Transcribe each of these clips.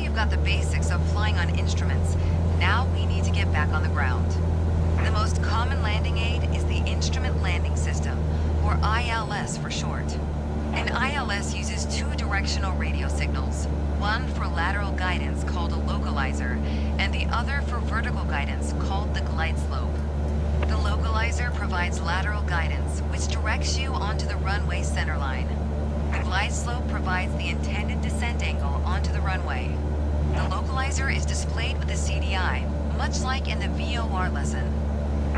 you've got the basics of flying on instruments, now we need to get back on the ground. The most common landing aid is the Instrument Landing System, or ILS for short. An ILS uses two directional radio signals, one for lateral guidance called a localizer, and the other for vertical guidance called the glide slope. The localizer provides lateral guidance, which directs you onto the runway centerline. The glide slope provides the intended descent angle onto the runway. The localizer is displayed with a CDI, much like in the VOR lesson.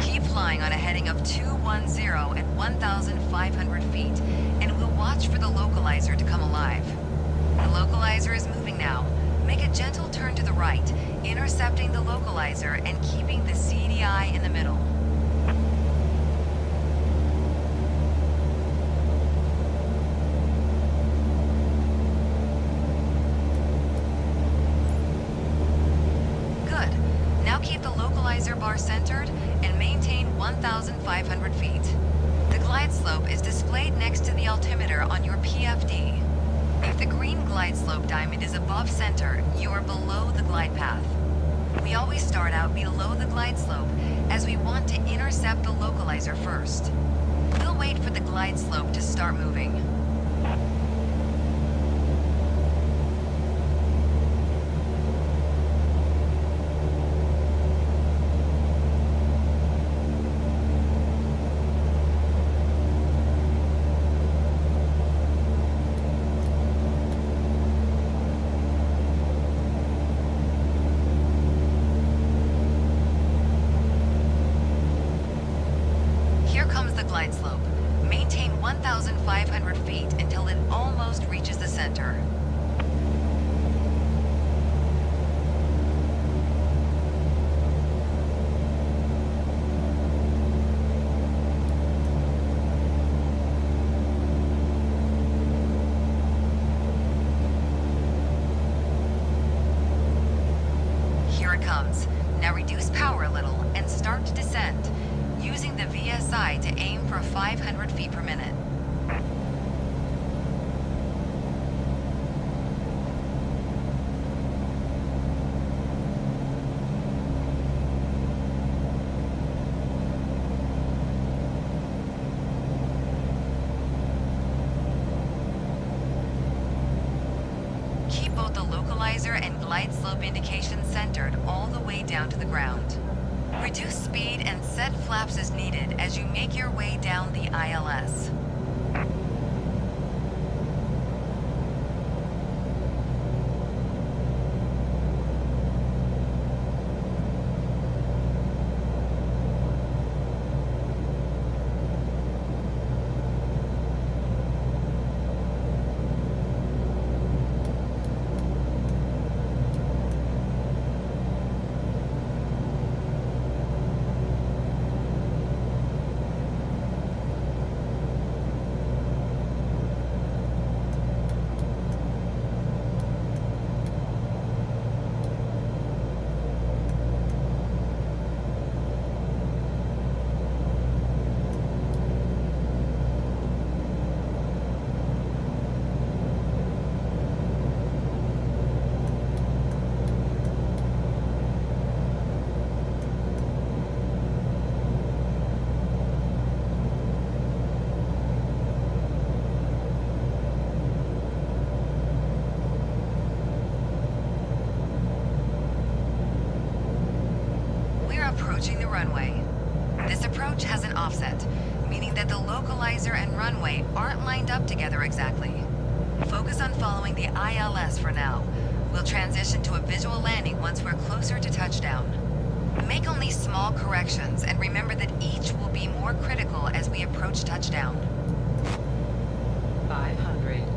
Keep flying on a heading of 210 at 1,500 feet, and we'll watch for the localizer to come alive. The localizer is moving now. Make a gentle turn to the right, intercepting the localizer and keeping the CDI in the middle. Good. Now keep the localizer bar centered and maintain 1,500 feet. The glide slope is displayed next to the altimeter on your PFD. If the green glide slope diamond is above center, you are below the glide path. We always start out below the glide slope, as we want to intercept the localizer first. We'll wait for the glide slope to start moving. Glide slope. Maintain 1,500 feet until it almost reaches the center. Here it comes. Now reduce power a little and start to descend, using the VSI to aim for 500 feet per minute. Keep both the localizer and glide slope indications centered all the way down to the ground. Reduce speed and set flaps as needed as you make your way down the ILS. Approaching the runway. This approach has an offset, meaning that the localizer and runway aren't lined up together exactly. Focus on following the ILS for now. We'll transition to a visual landing once we're closer to touchdown. Make only small corrections and remember that each will be more critical as we approach touchdown. 500. 1,000.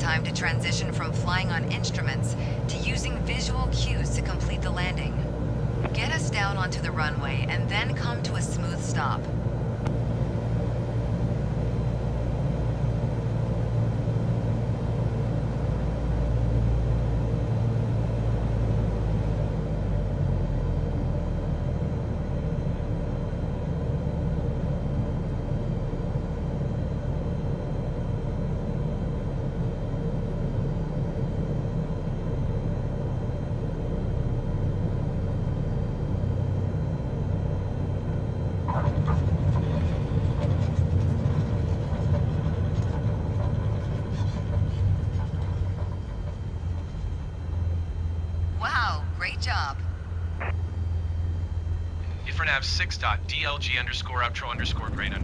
time to transition from flying on instruments to using visual cues to complete the landing. Get us down onto the runway and then come to a smooth stop. Infranav 6. DLG_outro_grain_A.